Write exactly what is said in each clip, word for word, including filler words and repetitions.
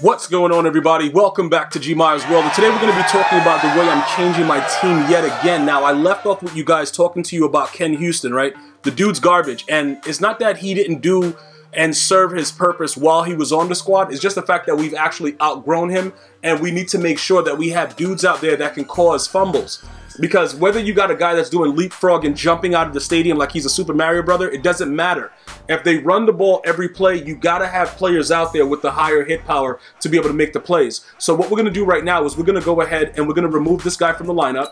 What's going on, everybody? Welcome back to GmiasWorld, and today we're going to be talking about the way I'm changing my team yet again. Now, I left off with you guys talking to you about Ken Houston, right? The dude's garbage, and it's not that he didn't do and serve his purpose while he was on the squad. It's just the fact that we've actually outgrown him, and we need to make sure that we have dudes out there that can cause fumbles. Because whether you got a guy that's doing leapfrog and jumping out of the stadium like he's a Super Mario brother, it doesn't matter. If they run the ball every play, you got to have players out there with the higher hit power to be able to make the plays. So what we're going to do right now is we're going to go ahead and we're going to remove this guy from the lineup.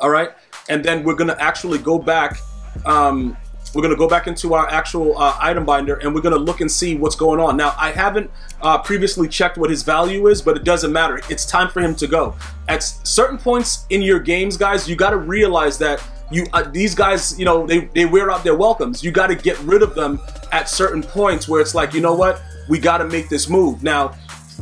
All right. And then we're going to actually go back. Um, we're going to go back into our actual uh, item binder, and we're going to look and see what's going on. Now, I haven't uh, previously checked what his value is, but it doesn't matter. It's time for him to go. At certain points in your games, guys, you got to realize that You, uh, these guys, you know, they, they wear out their welcomes. You got to get rid of them at certain points where it's like, you know what, we got to make this move. Now,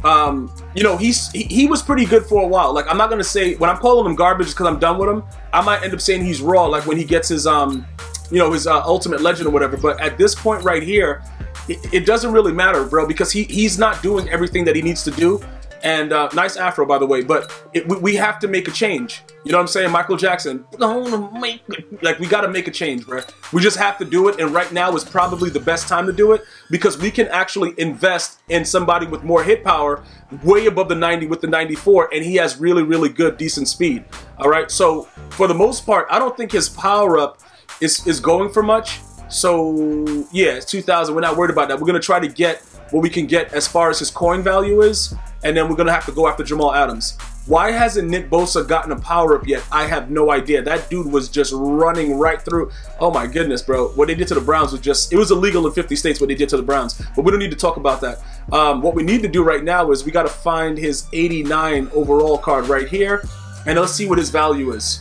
um, you know, he's, he, he was pretty good for a while. Like, I'm not going to say, when I'm calling him garbage because I'm done with him, I might end up saying he's raw, like when he gets his, um, you know, his uh, Ultimate Legend or whatever. But at this point right here, it, it doesn't really matter, bro, because he, he's not doing everything that he needs to do. And uh, nice afro, by the way, but it, we, we have to make a change. You know what I'm saying? Michael Jackson. Like, we got to make a change, bro. We just have to do it, and right now is probably the best time to do it because we can actually invest in somebody with more hit power way above the ninety with the ninety-four, and he has really, really good, decent speed. All right, so for the most part, I don't think his power-up is, is going for much. So, yeah, it's two thousand. We're not worried about that. We're going to try to get what we can get as far as his coin value is, and then we're going to have to go after Jamal Adams. Why hasn't Nick Bosa gotten a power-up yet? I have no idea. That dude was just running right through. Oh, my goodness, bro. What they did to the Browns was just – it was illegal in fifty states what they did to the Browns, but we don't need to talk about that. Um, what we need to do right now is we got to find his eighty-nine overall card right here, and let's see what his value is.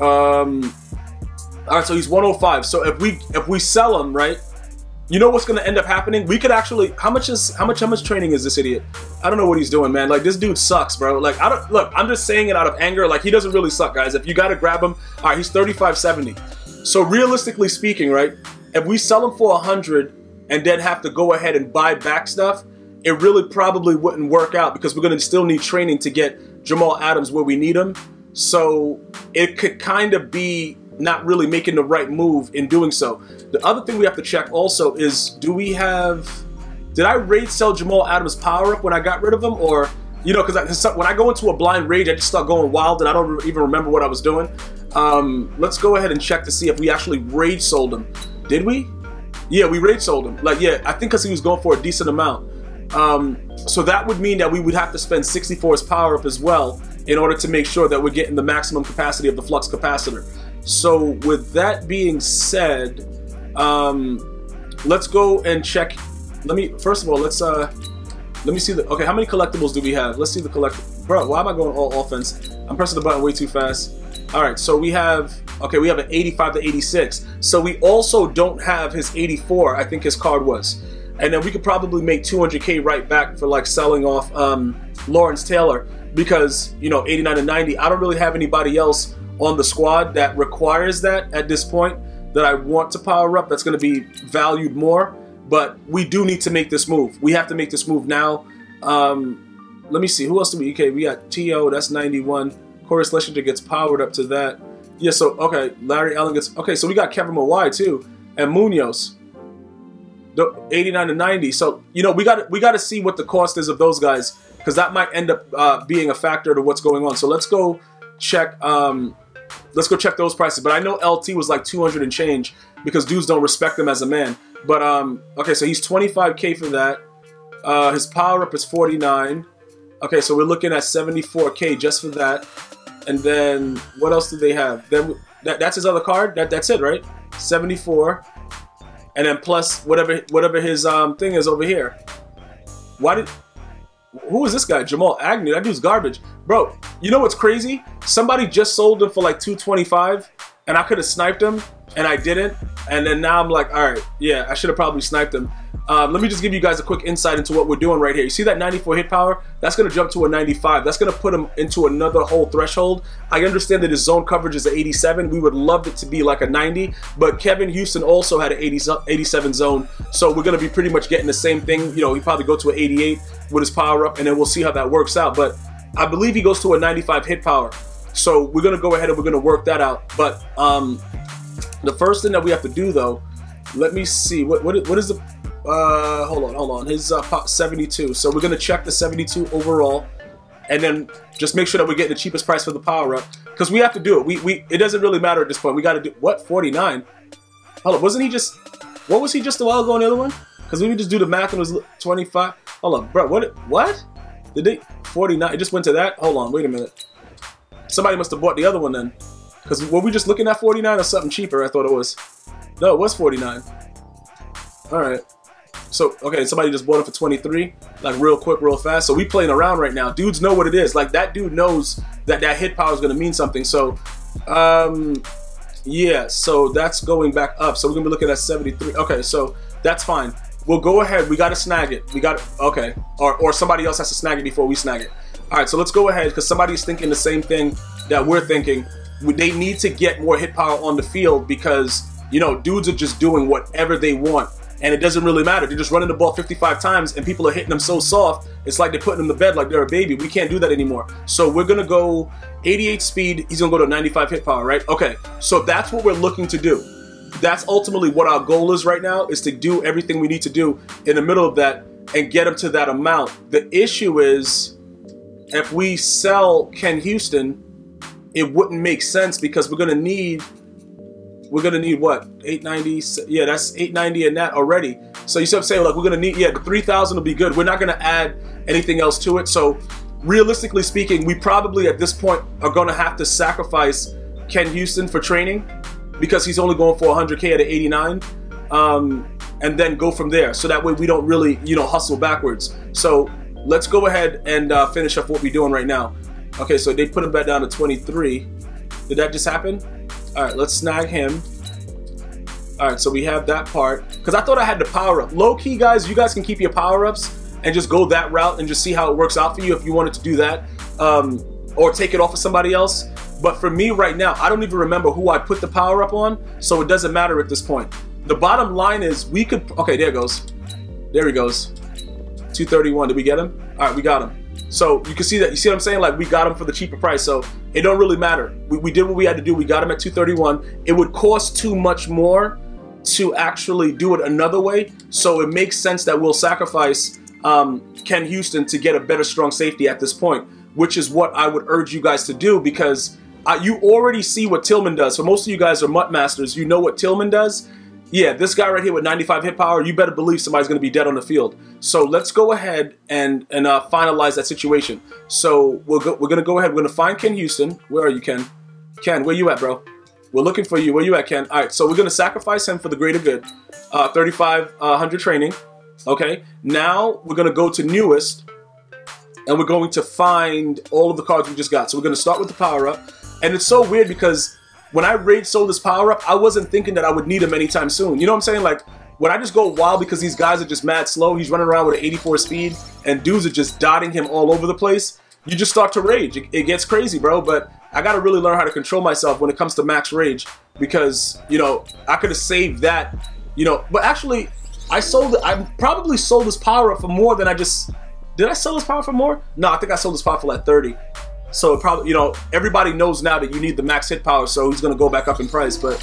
Um, all right, so he's one oh five. So if we, if we sell him, right – you know what's gonna end up happening? We could actually. How much is how much how much training is this idiot? I don't know what he's doing, man. Like, this dude sucks, bro. Like, I don't look. I'm just saying it out of anger. Like, he doesn't really suck, guys. If you gotta grab him, all right. He's thirty-five seventy. So realistically speaking, right? If we sell him for a hundred and then have to go ahead and buy back stuff, it really probably wouldn't work out because we're gonna still need training to get Jamal Adams where we need him. So it could kind of be not really making the right move in doing so. The other thing we have to check also is, do we have, did I raid sell Jamal Adams power up when I got rid of him? Or, you know, because when I go into a blind rage, I just start going wild and I don't even remember what I was doing. Um, let's go ahead and check to see if we actually raid sold him. Did we? Yeah, we raid sold him. Like, yeah, I think because he was going for a decent amount. Um, so that would mean that we would have to spend sixty-four as power up as well in order to make sure that we're getting the maximum capacity of the flux capacitor. So with that being said, um, let's go and check. Let me, first of all, let's, uh, let me see the, okay, how many collectibles do we have? Let's see the collectibles. Bro, why am I going all offense? I'm pressing the button way too fast. All right, so we have, okay, we have an eighty-five to eighty-six. So we also don't have his eighty-four, I think his card was. And then we could probably make two hundred K right back for like selling off um, Lawrence Taylor because, you know, eighty-nine to ninety, I don't really have anybody else on the squad that requires that at this point that I want to power up. That's going to be valued more, but we do need to make this move. We have to make this move now. Um, let me see. Who else do we? Okay, we got T O That's ninety-one. Corey Slesinger gets powered up to that. Yeah, so, okay, Larry Allen gets... Okay, so we got Kevin Mowai too, and Munoz. eighty-nine to ninety. So, you know, we got we got to see what the cost is of those guys because that might end up uh, being a factor to what's going on. So let's go check... Um, Let's go check those prices. But I know L T was like two hundred and change because dudes don't respect him as a man. But, um, okay, so he's twenty-five K for that. Uh, his power up is forty-nine. Okay, so we're looking at seventy-four K just for that. And then what else do they have? Then, that, that's his other card? That, that's it, right? seventy-four. And then plus whatever whatever his um, thing is over here. Why did... Who is this guy? Jamal Agnew. That dude's garbage. Bro, you know what's crazy? Somebody just sold him for like two twenty-five, and I could have sniped him, and I didn't. And then now I'm like, all right, yeah, I should have probably sniped him. Um, let me just give you guys a quick insight into what we're doing right here. You see that ninety-four hit power? That's going to jump to a ninety-five. That's going to put him into another whole threshold. I understand that his zone coverage is an eighty-seven. We would love it to be like a ninety, but Kevin Houston also had an eighty, eighty-seven zone, so we're going to be pretty much getting the same thing. You know, he probably go to an eighty-eight with his power up, and then we'll see how that works out. But I believe he goes to a ninety-five hit power, so we're going to go ahead and we're going to work that out. But um, the first thing that we have to do, though, let me see. What, what, what is the... Uh, hold on, hold on. His uh, pop seventy-two. So we're gonna check the seventy-two overall, and then just make sure that we're getting the cheapest price for the power up, because we have to do it. We we it doesn't really matter at this point. We got to do what forty-nine. Hold on, wasn't he just? What was he just a while ago on the other one? Because we would just do the math and it was twenty-five. Hold on, bro. What what? Did they forty-nine? It just went to that. Hold on, wait a minute. Somebody must have bought the other one then, because were we just looking at forty-nine or something cheaper? I thought it was. No, it was forty-nine. All right. So, okay, somebody just bought it for twenty-three, like real quick, real fast. So we playing around right now. Dudes know what it is. Like, that dude knows that that hit power is going to mean something. So, um, yeah, so that's going back up. So we're going to be looking at seventy-three. Okay, so that's fine. We'll go ahead. We got to snag it. We got okay. Or, or somebody else has to snag it before we snag it. All right, so let's go ahead, because somebody's thinking the same thing that we're thinking. They need to get more hit power on the field because, you know, dudes are just doing whatever they want. And it doesn't really matter. They're just running the ball fifty-five times and people are hitting them so soft. It's like they're putting them to bed like they're a baby. We can't do that anymore. So we're going to go eighty-eight speed. He's going to go to ninety-five hit power, right? Okay, so that's what we're looking to do. That's ultimately what our goal is right now, is to do everything we need to do in the middle of that and get him to that amount. The issue is, if we sell Ken Houston, it wouldn't make sense, because we're going to need... We're gonna need what, eight ninety? Yeah, that's eight ninety and that already. So you see what I'm saying? Like, we're gonna need, yeah, the three thousand will be good. We're not gonna add anything else to it. So realistically speaking, we probably at this point are gonna have to sacrifice Ken Houston for training, because he's only going for one hundred K at an eighty-nine, um, and then go from there. So that way we don't really, you know, hustle backwards. So let's go ahead and uh, finish up what we're doing right now. Okay, so they put him back down to twenty-three. Did that just happen? All right, let's snag him. All right, so we have that part. Because I thought I had the power up. Low key, guys, you guys can keep your power ups and just go that route and just see how it works out for you if you wanted to do that. Um, or take it off of somebody else. But for me right now, I don't even remember who I put the power up on, so it doesn't matter at this point. The bottom line is we could... Okay, there it goes. There he goes. two thirty-one. Did we get him? All right, we got him. So you can see that, you see what I'm saying? Like, we got him for the cheaper price, so it don't really matter. We, we did what we had to do. We got him at two thirty-one. It would cost too much more to actually do it another way, so it makes sense that we'll sacrifice um, Ken Houston to get a better strong safety at this point, which is what I would urge you guys to do, because uh, you already see what Tillman does. So most of you guys are mutt masters. You know what Tillman does. Yeah, this guy right here with ninety-five hit power, you better believe somebody's going to be dead on the field. So let's go ahead and, and uh, finalize that situation. So we'll go, we're going to go ahead. We're going to find Ken Houston. Where are you, Ken? Ken, where you at, bro? We're looking for you. Where you at, Ken? All right, so we're going to sacrifice him for the greater good. Uh, thirty-five hundred training. Okay, now we're going to go to newest, and we're going to find all of the cards we just got. So we're going to start with the power-up. And it's so weird because... when I rage sold this power up, I wasn't thinking that I would need him anytime soon. You know what I'm saying? Like, when I just go wild because these guys are just mad slow, he's running around with an eighty-four speed, and dudes are just dotting him all over the place, you just start to rage. It, it gets crazy, bro, but I got to really learn how to control myself when it comes to max rage, because, you know, I could have saved that, you know. But actually, I sold it. I probably sold this power up for more than I just... Did I sell this power for more? No, I think I sold this power for like thirty. So it probably, you know, everybody knows now that you need the max hit power, so he's going to go back up in price. But,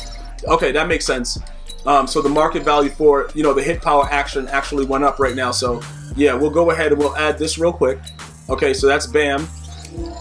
okay, that makes sense. Um, so the market value for, you know, the hit power action actually went up right now. So, yeah, we'll go ahead and we'll add this real quick. Okay, so that's bam.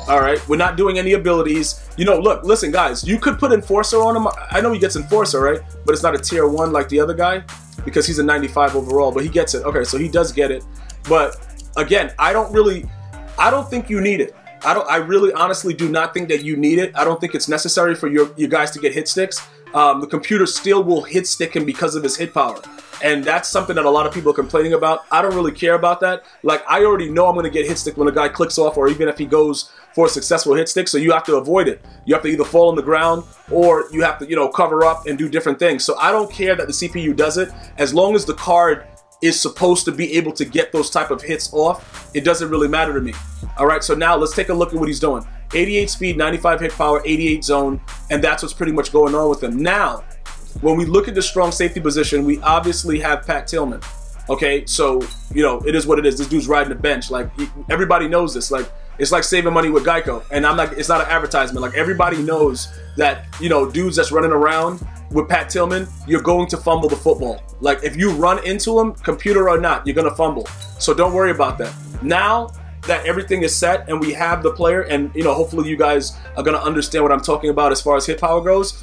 All right, we're not doing any abilities. You know, look, listen, guys, you could put Enforcer on him. I know he gets Enforcer, right? But it's not a tier one like the other guy, because he's a ninety-five overall, but he gets it. Okay, so he does get it. But, again, I don't really, I don't think you need it. I don't. I really, honestly, do not think that you need it. I don't think it's necessary for your you guys to get hit sticks. Um, the computer still will hit stick him because of his hit power, and that's something that a lot of people are complaining about. I don't really care about that. Like, I already know I'm going to get hit stick when a guy clicks off, or even if he goes for a successful hit stick. So you have to avoid it. You have to either fall on the ground, or you have to, you know, cover up and do different things. So I don't care that the C P U does it, as long as the card is supposed to be able to get those type of hits off, it doesn't really matter to me. All right, so now let's take a look at what he's doing. eighty-eight speed, ninety-five hit power, eighty-eight zone, and that's what's pretty much going on with him. Now, when we look at the strong safety position, we obviously have Pat Tillman. Okay, so, you know, it is what it is. This dude's riding the bench. Like, everybody knows this. Like, it's like saving money with Geico. And I'm not, it's not an advertisement. Like, everybody knows that, you know, dudes that's running around with Pat Tillman, you're going to fumble the football. Like, if you run into him, computer or not, you're going to fumble. So don't worry about that. Now that everything is set and we have the player, and, you know, hopefully you guys are going to understand what I'm talking about as far as hit power goes.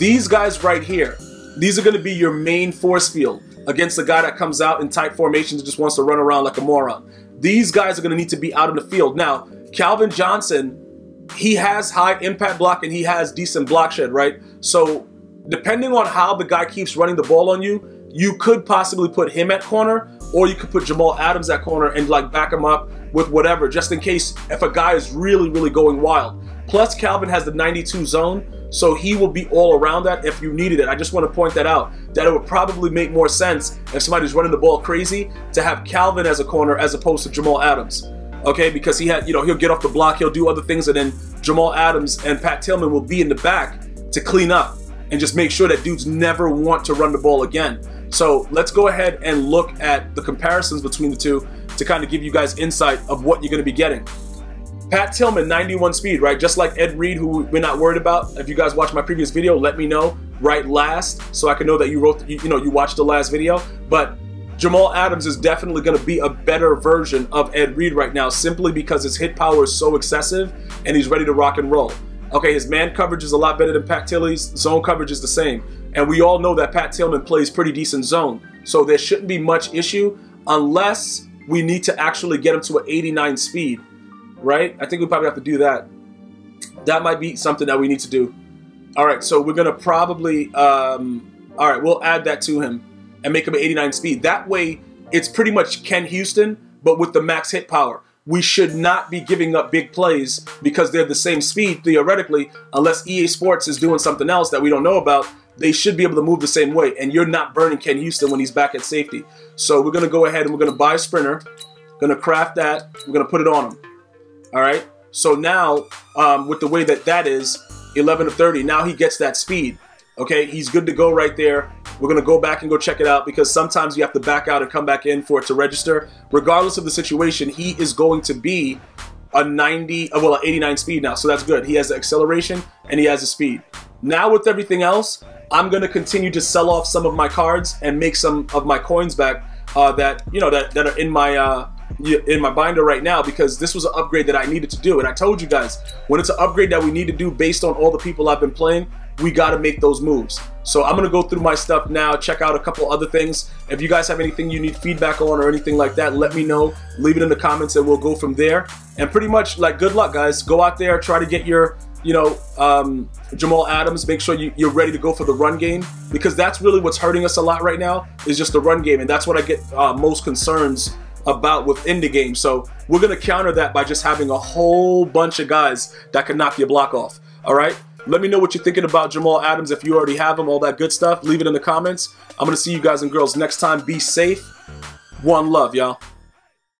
These guys right here, these are going to be your main force field against the guy that comes out in tight formations and just wants to run around like a moron. These guys are going to need to be out in the field. Now, Calvin Johnson, he has high impact block and he has decent block shed, right? So depending on how the guy keeps running the ball on you, you could possibly put him at corner, or you could put Jamal Adams at corner and like back him up with whatever, just in case if a guy is really, really going wild. Plus, Calvin has the ninety-two zone, so he will be all around that if you needed it. I just want to point that out, that it would probably make more sense if somebody's running the ball crazy to have Calvin as a corner as opposed to Jamal Adams. Okay, because he had, you know, he'll get off the block, he'll do other things, and then Jamal Adams and Pat Tillman will be in the back to clean up and just make sure that dudes never want to run the ball again. So let's go ahead and look at the comparisons between the two to kind of give you guys insight of what you're going to be getting. Pat Tillman, ninety-one speed, right? Just like Ed Reed, who we're not worried about. If you guys watched my previous video, let me know right last so I can know that you wrote, you know, you watched the last video. But Jamal Adams is definitely going to be a better version of Ed Reed right now, simply because his hit power is so excessive and he's ready to rock and roll. Okay, his man coverage is a lot better than Pat Tillman's. Zone coverage is the same. And we all know that Pat Tillman plays pretty decent zone. So there shouldn't be much issue unless we need to actually get him to an eighty-nine speed, right? I think we probably have to do that. That might be something that we need to do. All right, so we're going to probably, um, all right, we'll add that to him and make him an eighty-nine speed. That way, it's pretty much Ken Houston, but with the max hit power. We should not be giving up big plays because they're the same speed, theoretically, unless E A Sports is doing something else that we don't know about. They should be able to move the same way, and you're not burning Ken Houston when he's back at safety. So we're going to go ahead and we're going to buy a sprinter, going to craft that, we're going to put it on him. All right, so now um, with the way that that is, eleven to thirty, now he gets that speed. Okay, he's good to go right there. We're going to go back and go check it out because sometimes you have to back out and come back in for it to register. Regardless of the situation, he is going to be a ninety, well, an eighty-nine speed now, so that's good. He has the acceleration and he has the speed. Now with everything else, I'm going to continue to sell off some of my cards and make some of my coins back uh, that, you know, that, that are in my uh, in my binder right now, because this was an upgrade that I needed to do. And I told you guys, when it's an upgrade that we need to do based on all the people I've been playing, we got to make those moves. So I'm going to go through my stuff now, check out a couple other things. If you guys have anything you need feedback on or anything like that, let me know. Leave it in the comments and we'll go from there. And pretty much, like, good luck, guys. Go out there, try to get your, you know, um, Jamal Adams. Make sure you, you're ready to go for the run game, because that's really what's hurting us a lot right now is just the run game. And that's what I get uh, most concerns about within the game. So we're going to counter that by just having a whole bunch of guys that can knock your block off. All right. Let me know what you're thinking about Jamal Adams, if you already have him, all that good stuff. Leave it in the comments. I'm going to see you guys and girls next time. Be safe. One love, y'all.